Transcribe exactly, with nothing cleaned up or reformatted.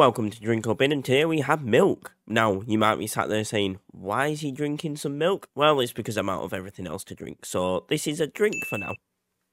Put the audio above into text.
Welcome to Drink or Bin, and today we have milk. Now, you might be sat there saying, why is he drinking some milk? Well, it's because I'm out of everything else to drink, so this is a drink for now.